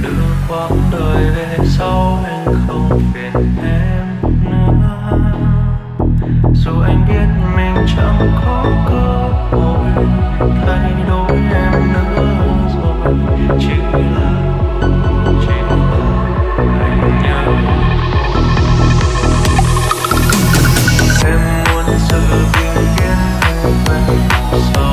đưa quãng đời về sau anh không phiền em nữa, dù anh biết mình chẳng có cơ hội thay đổi em nữa rồi, chỉ là anh nhau. Em muốn sự bình yên vẫn sau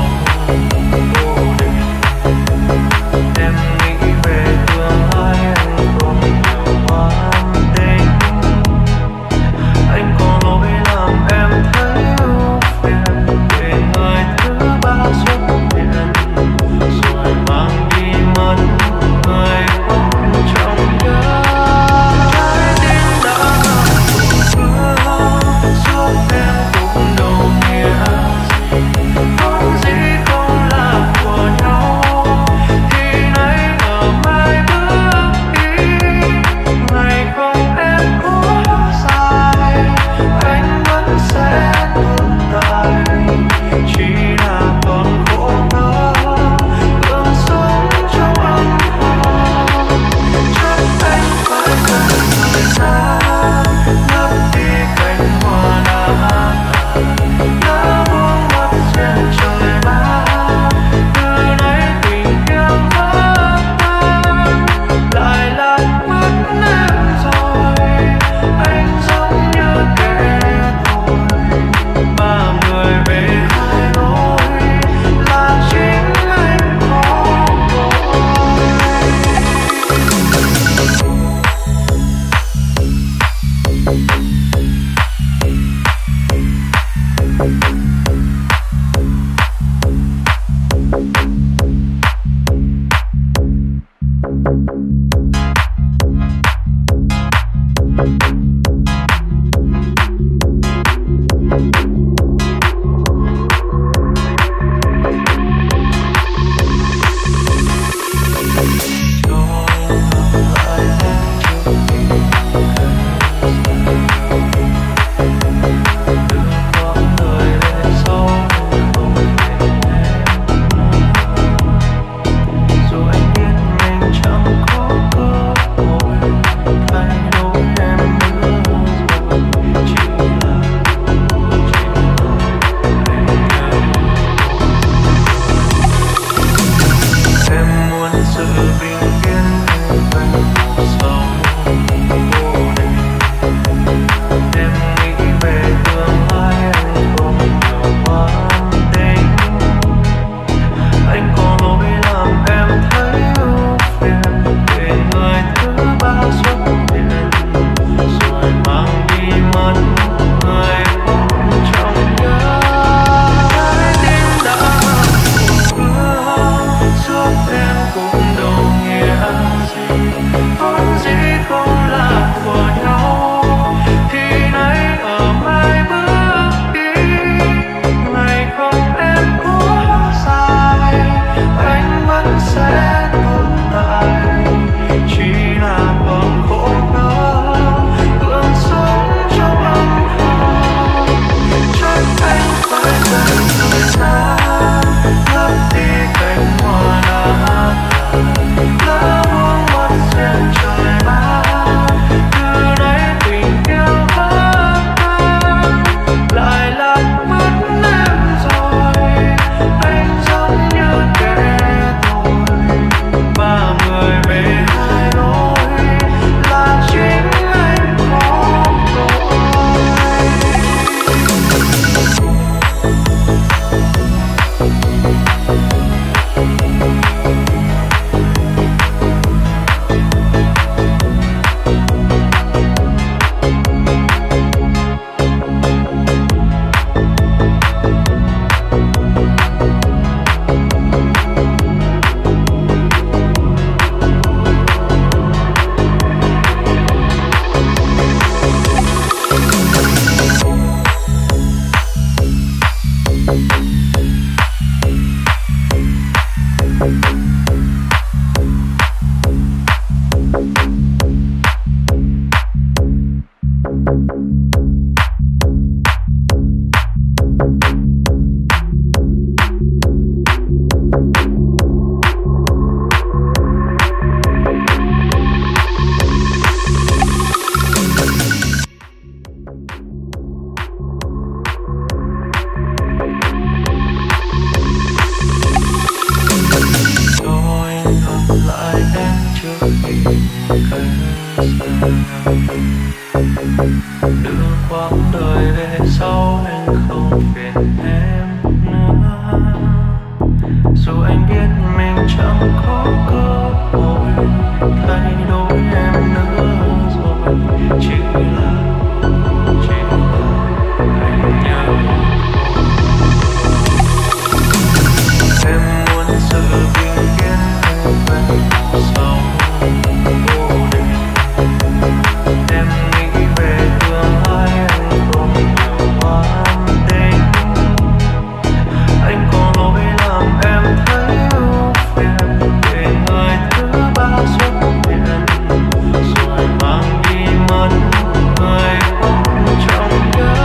lại đến trước khi khánh xa, đưa quãng đời về sau anh không phiền em nữa, dù anh biết mình chẳng có cơ hội thay đổi em nữa rồi, chỉ là anh nhớ em muốn sự bình yên vẫn sau vô định, em nghĩ về tương lai anh còn nhiều hoang tính, anh có lỗi làm em thấy ưu phiền để người thứ ba xuất hiện rồi mang đi mất người không trong nhớ.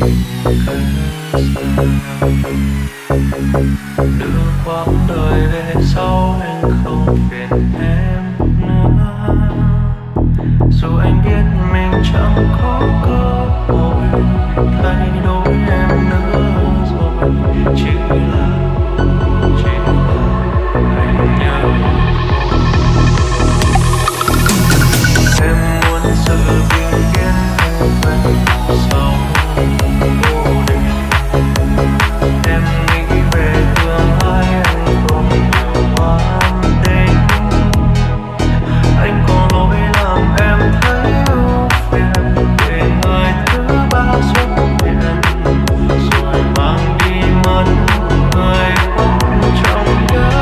đưa quãng đời về sau anh không phiền em nữa, dù anh biết mình chẳng có cơ hội thay đổi em nữa rồi, chỉ là anh nhau. Em muốn sự bình yên vẫn sau vô định, em nghĩ về tương lai anh không nhiều hoan nghênh, anh có lỗi làm em thấy ưu phiền để người thứ ba xuất hiện rồi mang đi mất người không trọng nhớ.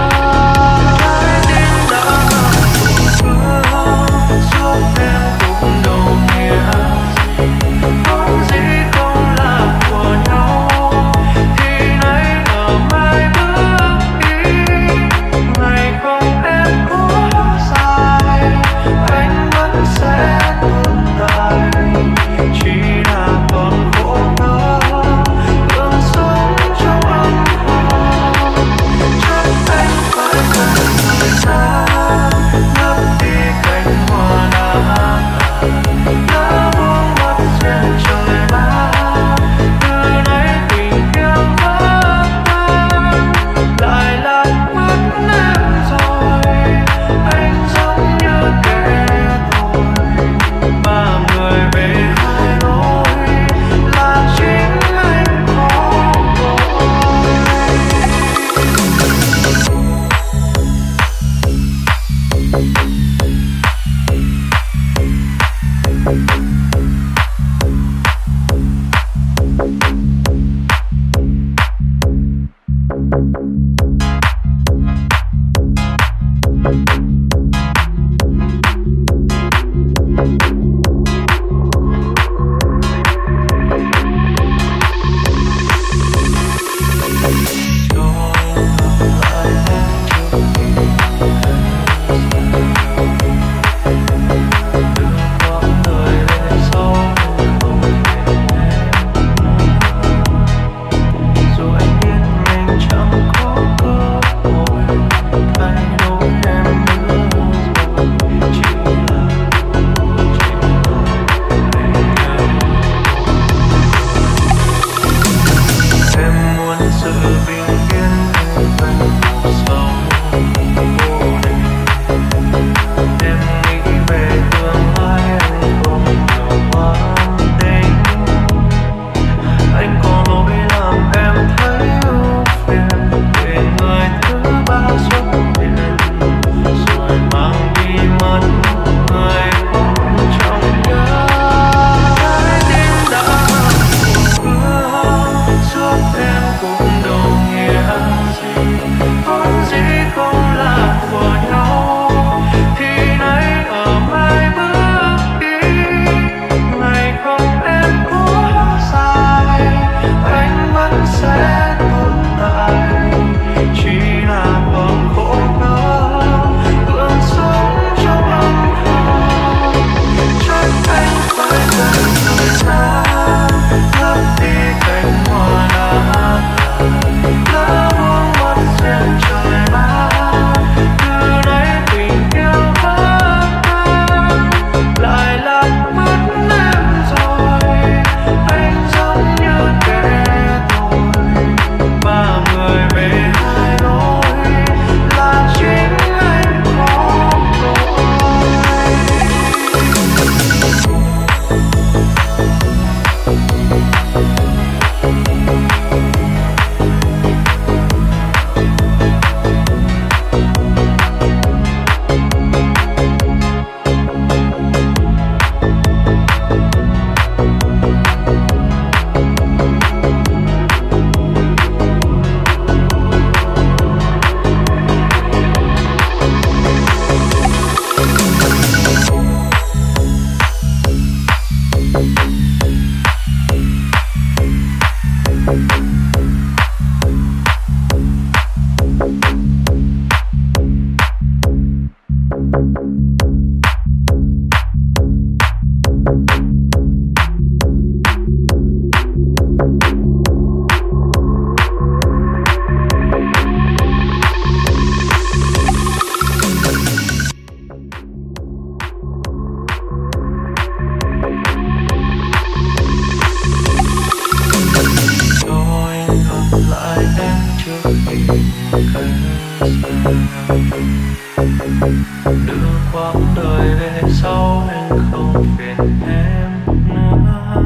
đưa quãng đời về sau anh không phiền em nữa,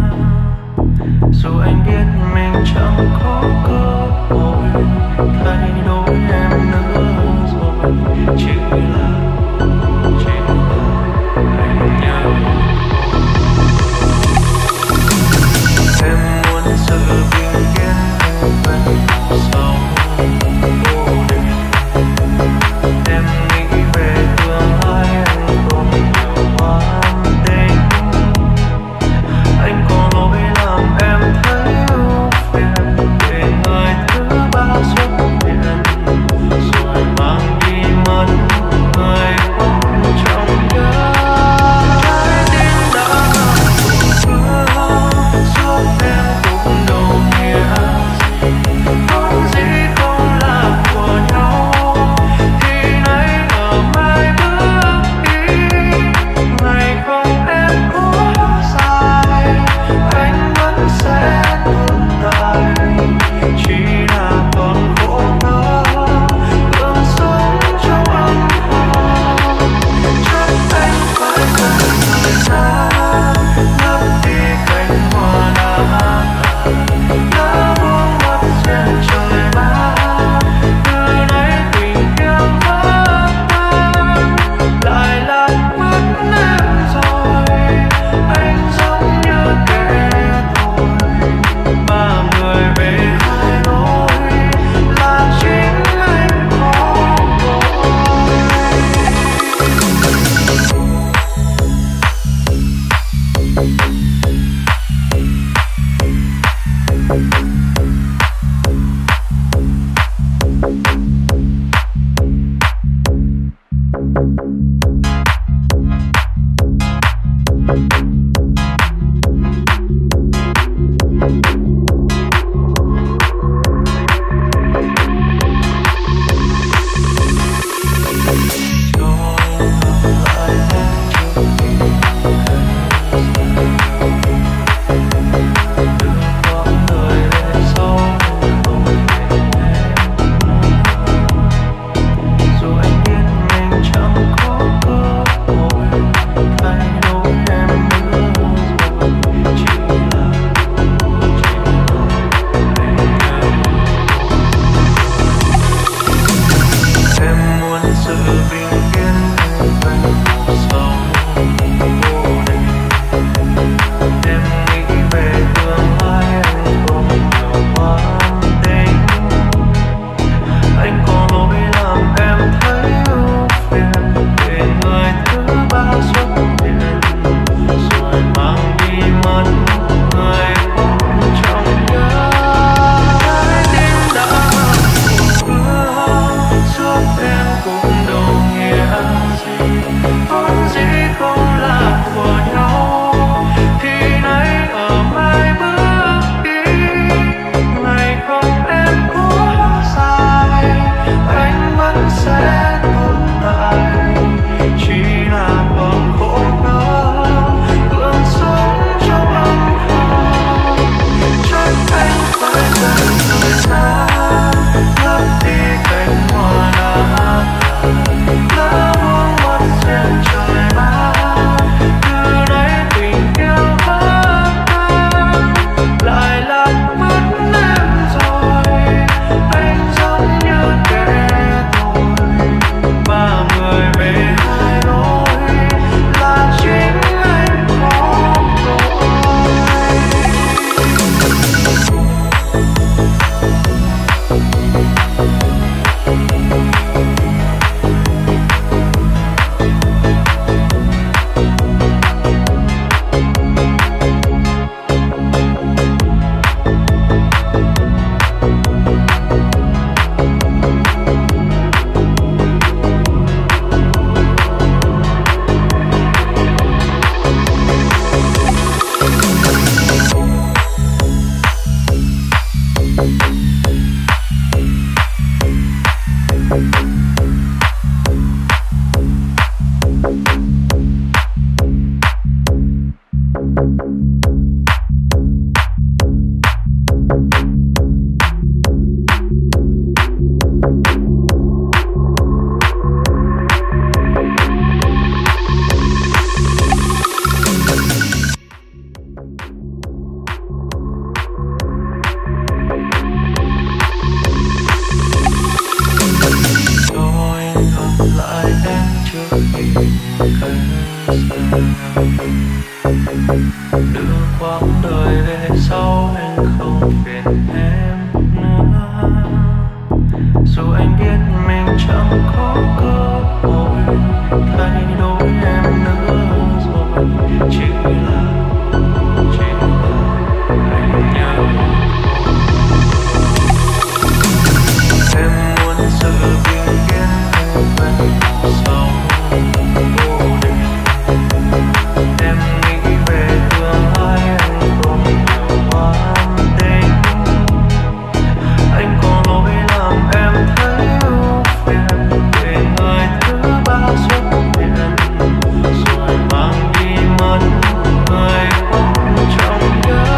dù anh biết mình chẳng có cơ hội thay đổi em nữa rồi, chỉ là anh nhau. Em muốn sự bình yên vẫn sau vô định, em nghĩ về tương lai anh không nhiều hoan nghênh. đưa quãng đời về sau anh không phiền em nữa, dù anh biết mình chẳng có cơ hội thay đổi em nữa rồi, chỉ là anh nhau. Em muốn sự bình yên anh vẫn sau vô định, em nghĩ về tương lai anh không nhiều hoang tính, anh có lỗi làm em thấy ưu phiền để người thứ ba xuất hiện rồi mang đi mất người không trong nhớ.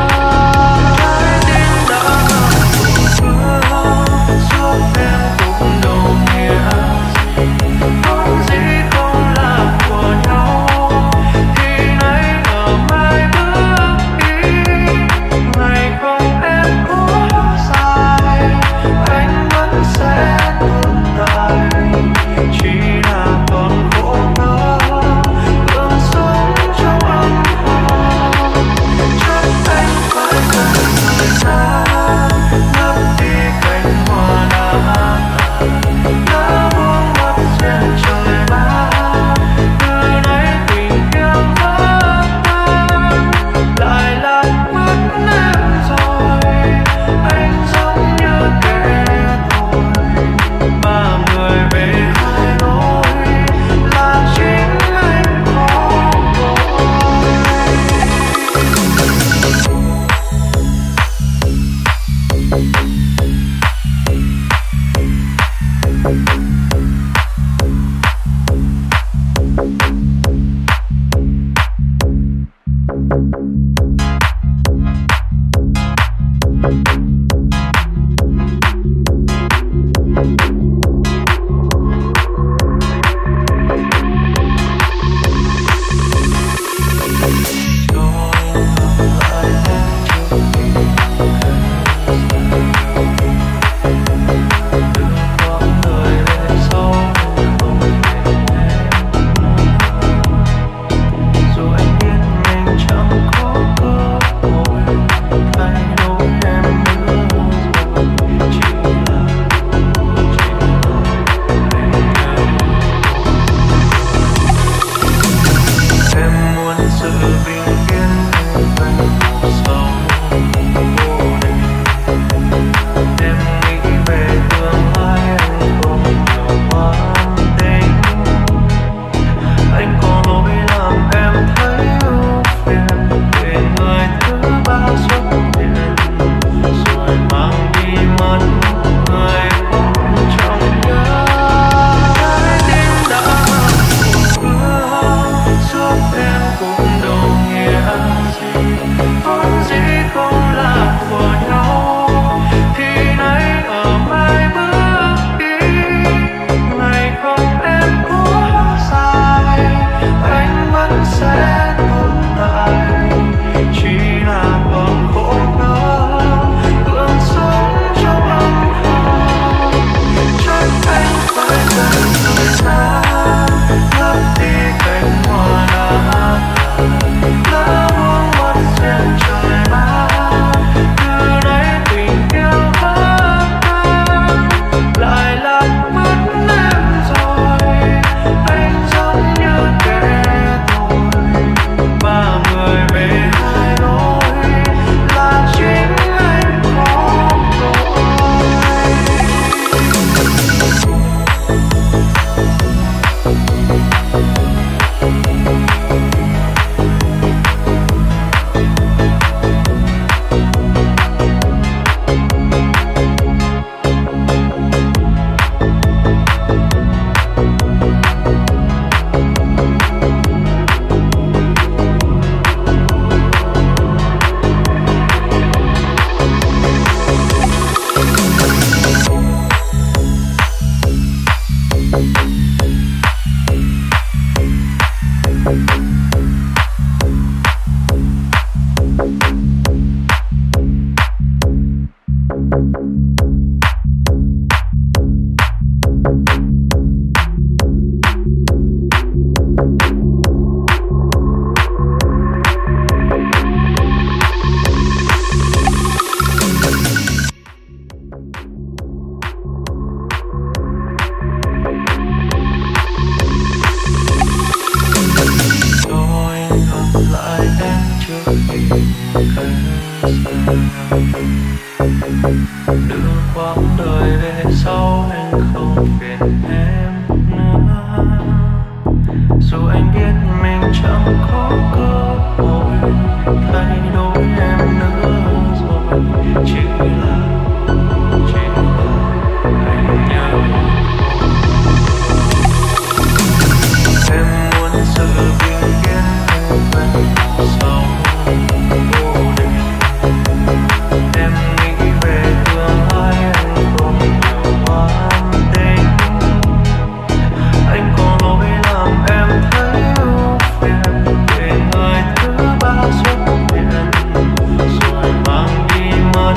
đưa quãng đời về sau anh không phiền em nữa, dù anh biết mình chẳng có cơ hội thay đổi em nữa rồi, chỉ là anh nhau. Em muốn sự bình yên vẫn sau vô định, em nghĩ về tương lai anh không nhiều hoang tính, anh có lỗi làm em thấy ưu phiền để người thứ ba xuất hiện rồi mang đi mất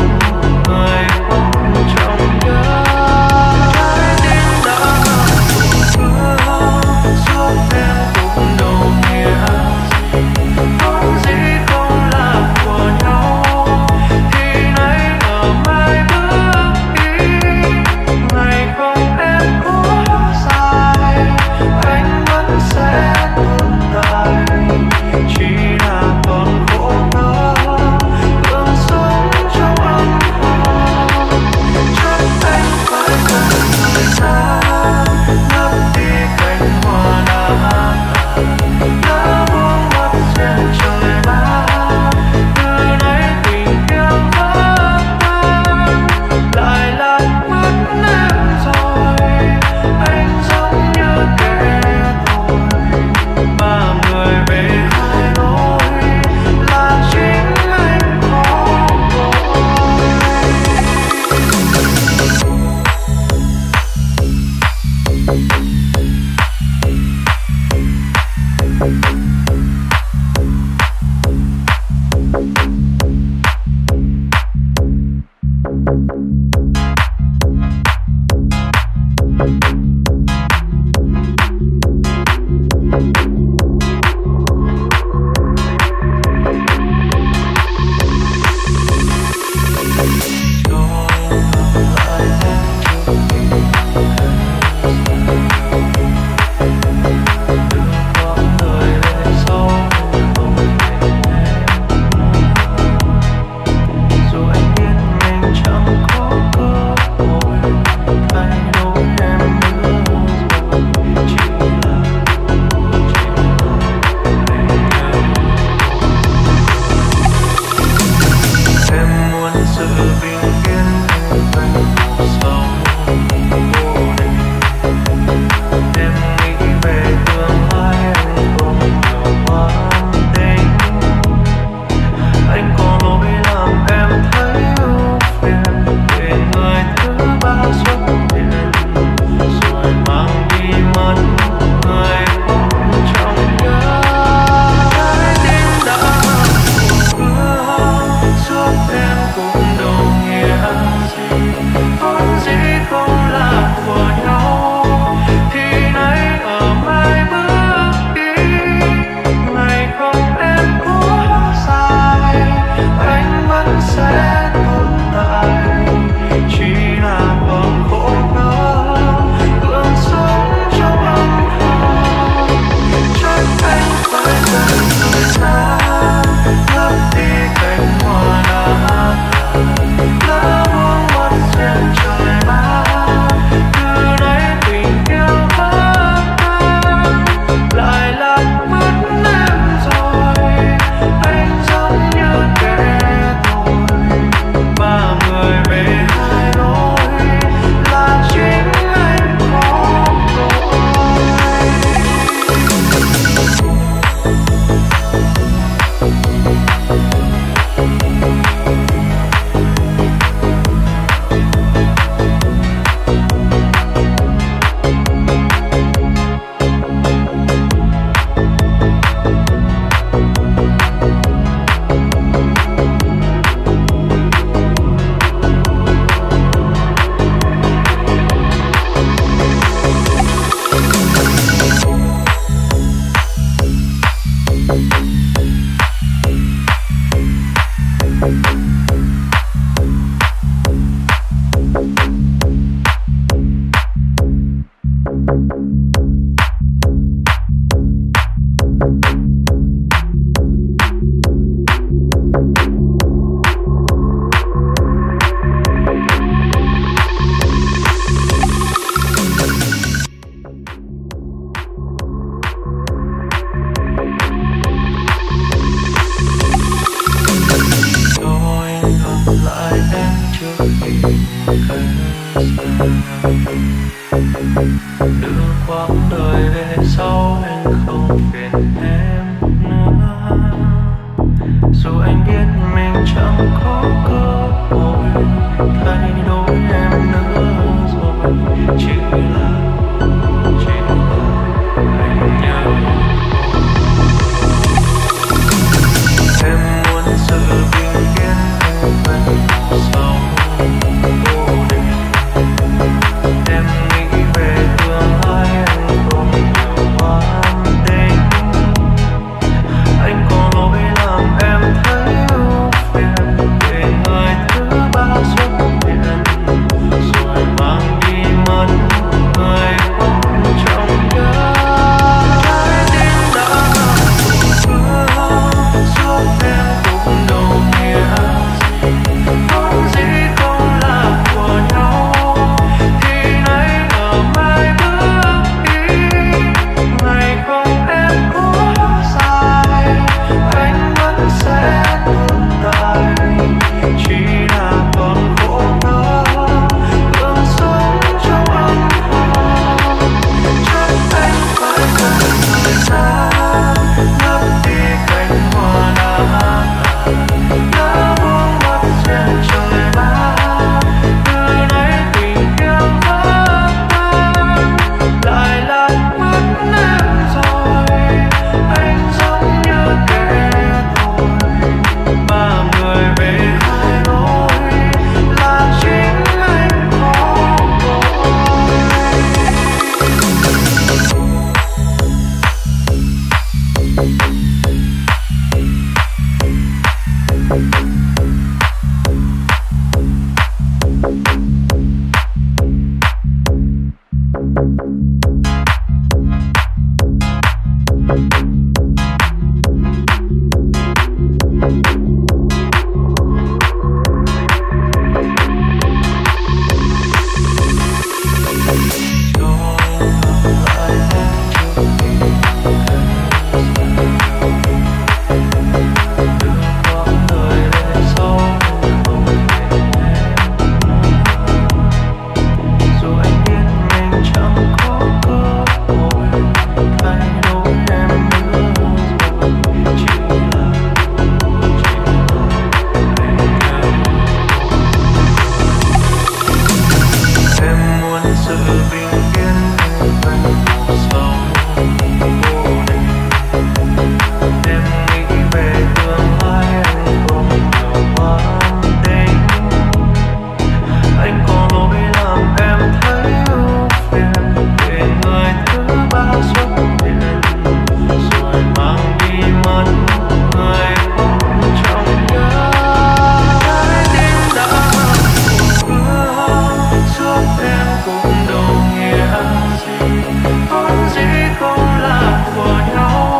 người không trong nhớ. Trái tim đã hứa giúp em cũng đâu nghĩa không gì không là của nhau, thì nay ở mai bước đi ngày không em có sai, anh vẫn sẽ tồn tại chỉ là còn khổ đau vẫn sống trong âm thầm. Chắc anh phải dần rời xa lấp đi cánh hoa đã buông mất duyên trời đã. Từ nay tình yêu mất em lại là mất em rồi, anh giống như kẻ thù mà người về hai lối là chính anh có đưa quãng đời về sau anh không phiền em nữa, dù anh biết mình chẳng có cơ hội thay đổi em nữa rồi, chỉ là anh nhớ em muốn sự bình yên vẫn sống vô định. Em nghĩ về tương lai anh không hoan nghênh, anh có lỗi làm em thấy ưu phiền để người thứ ba xuất hiện rồi mang đi mất người không trong nhớ. Trái tim đã hứa giúp em cũng đâu nghĩa không gì không là của nhau.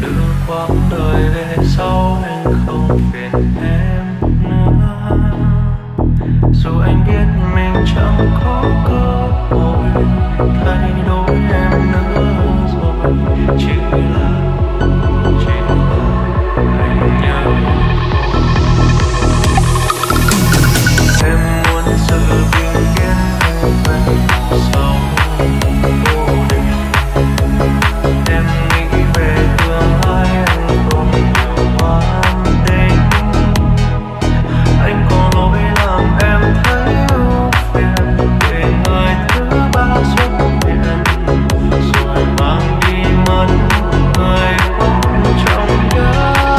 đưa quãng đời về sau anh không phiền em nữa, dù anh biết mình chẳng có cơ hội thay đổi em nữa rồi, chỉ là anh nhau. Em muốn sự bình yên vẫn sau vô định, em nghĩ về tương lai anh không nhiều hoan nghênh, anh có lỗi làm em thấy ưu phiền để người thứ ba xuất hiện rồi mang đi mất người không trong nhớ.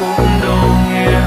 Cũng đồng nghĩa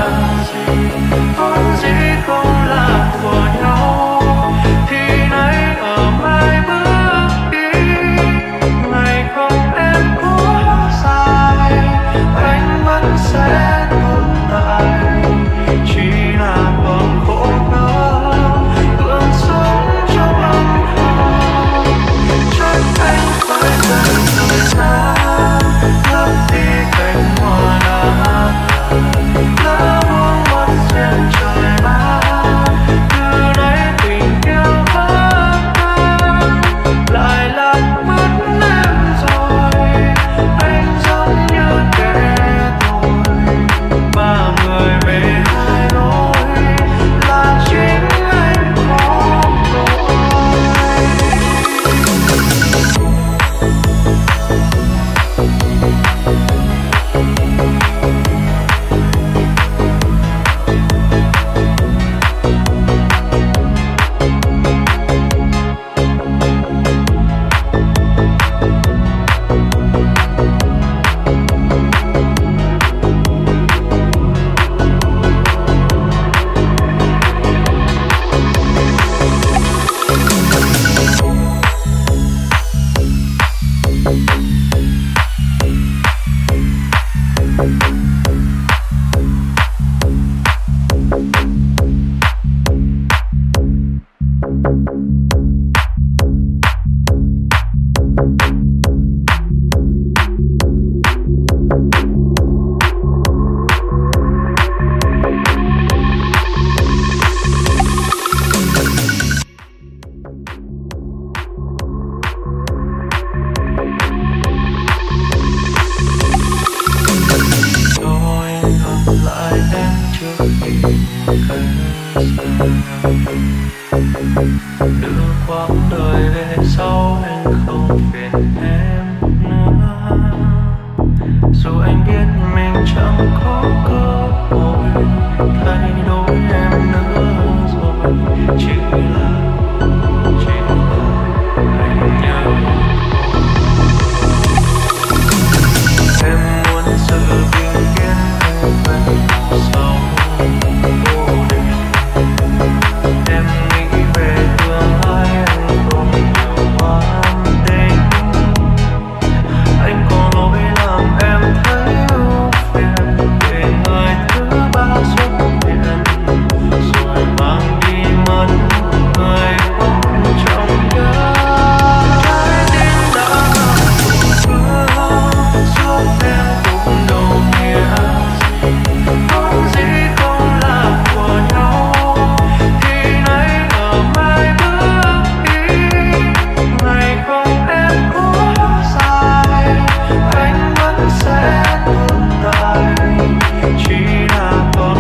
đưa quãng đời về sau anh không phiền em nữa, dù anh biết mình chẳng có cơ hội thay đổi em nữa rồi, chỉ là anh nhau. Em muốn sự bình yên về sau vô định, em nghĩ về tương lai anh còn nhiều hoang tính, anh có lỗi làm em thấy ưu phiền để người thứ ba xuất hiện rồi mang đi mất người quan trọng nhất. Hãy subscribe cho kênh Ghiền Mì Gõ để không bỏ lỡ những video hấp dẫn.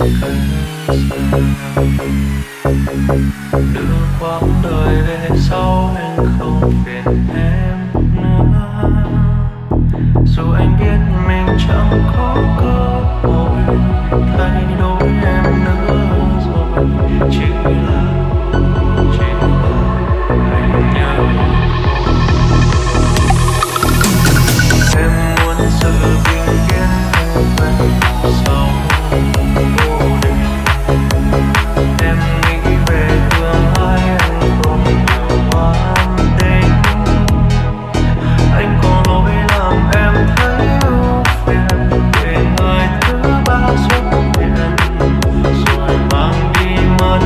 Đưa quãng đời về sau anh không phiền em nữa, dù anh biết mình chẳng có cơ hội thay đổi em nữa rồi. Chỉ là anh nhau. Em muốn sự bình yên về sau vô định. Em nghĩ về tương lai anh không nhiều hoan nghênh. Anh có lỗi làm em thấy ưu phiền, để người thứ ba xuất hiện rồi mang đi mất.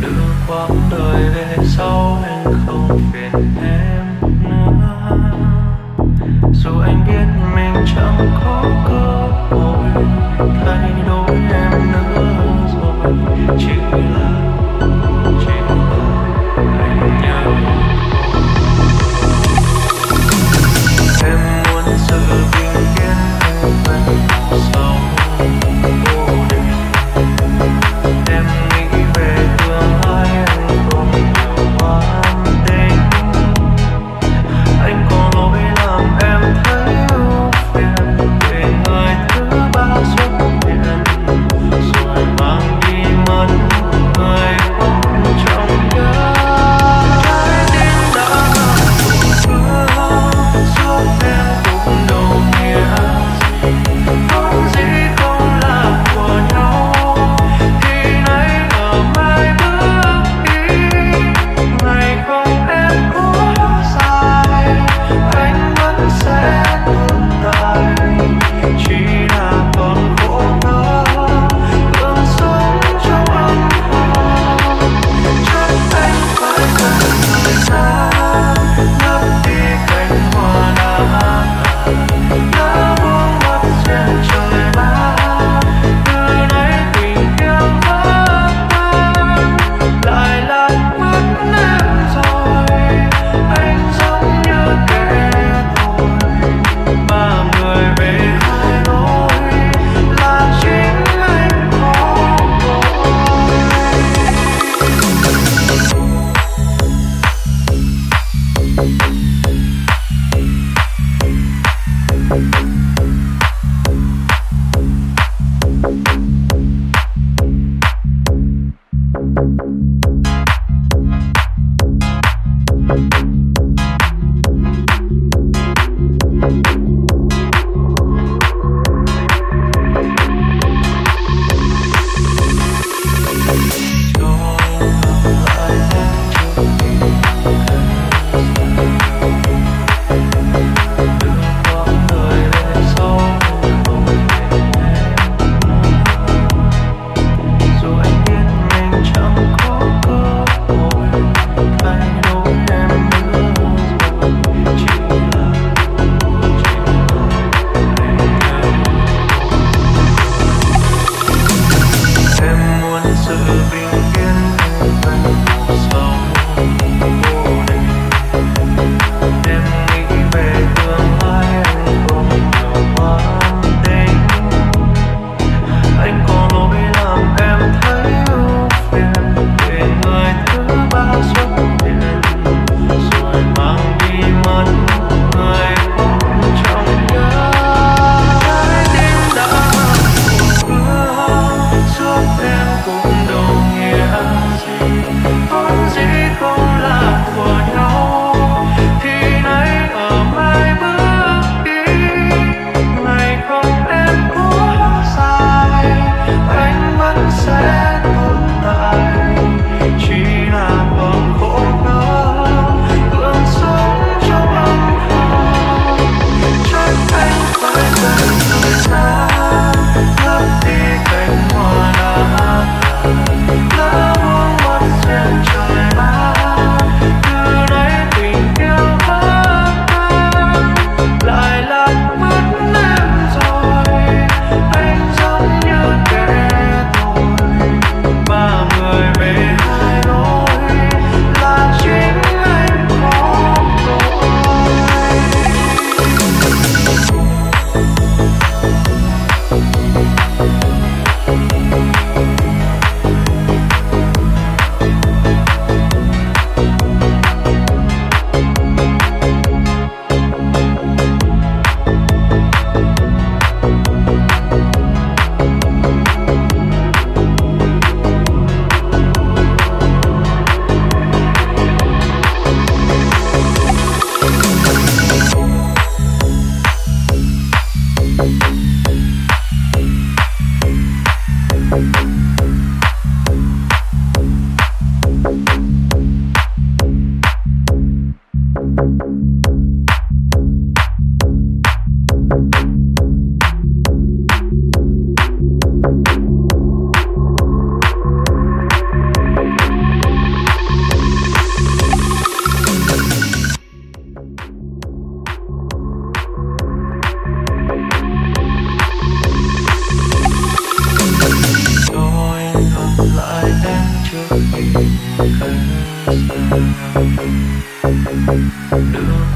đưa quãng đời về sau anh không phiền em nữa, dù anh biết mình chẳng có cơ hội thay đổi em nữa rồi, chỉ là anh nhau. Em muốn sự bình yên anh sau vô định, em nghĩ về tương lai anh còn nhiều hoang tính, anh có lỗi làm em thấy ưu phiền để người thứ ba xuất hiện rồi mang đi mất người không trong nhớ.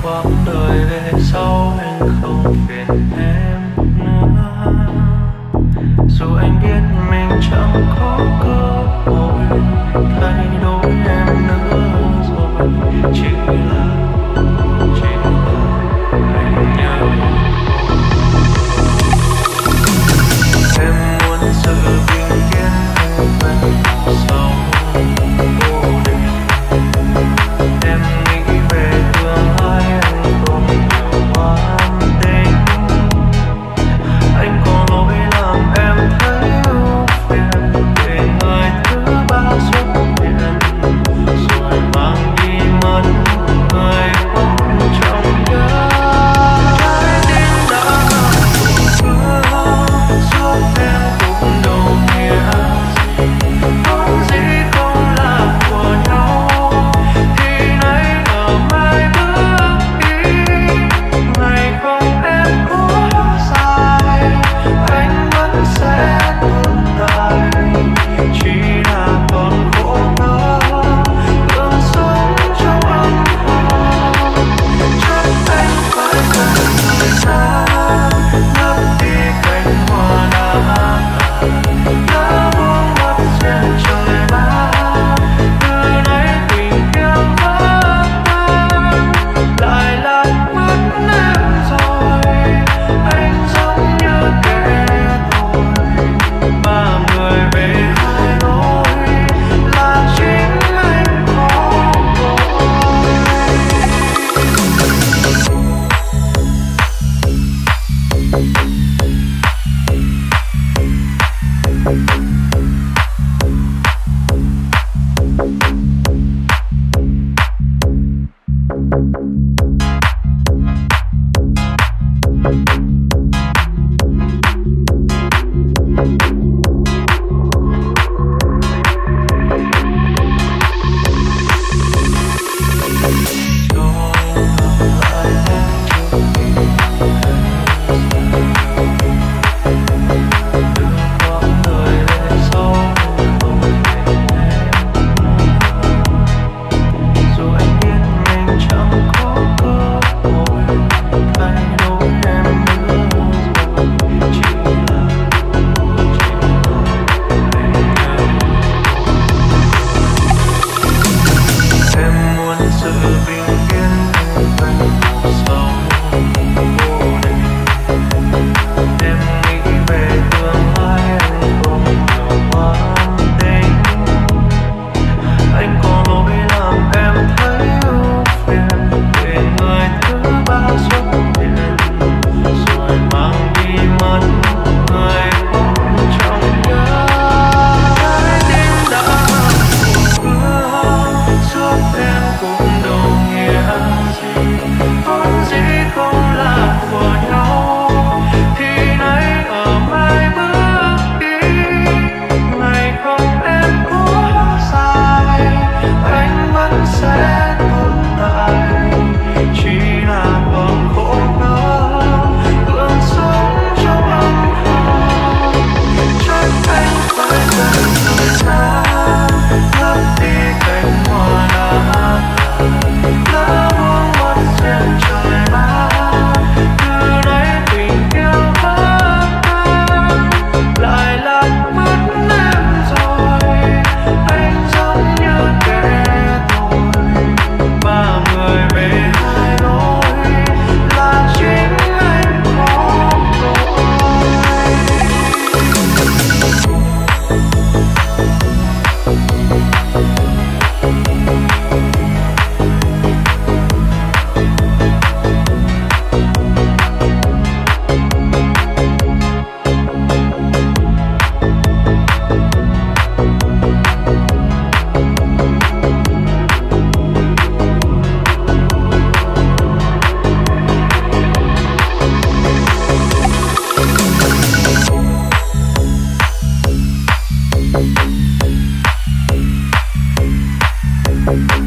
quãng đời về sau anh không phiền em nữa, dù anh biết mình chẳng có cơ hội thay đổi em nữa rồi. Chỉ là anh nhau. Em muốn sự bình yên vẫn sau vô định. Em nghĩ về tương lai anh không nhiều hoang tính. Anh có lỗi làm em thấy ưu phiền, để người thứ ba xuất hiện rồi mang đi mất người không trong nhớ.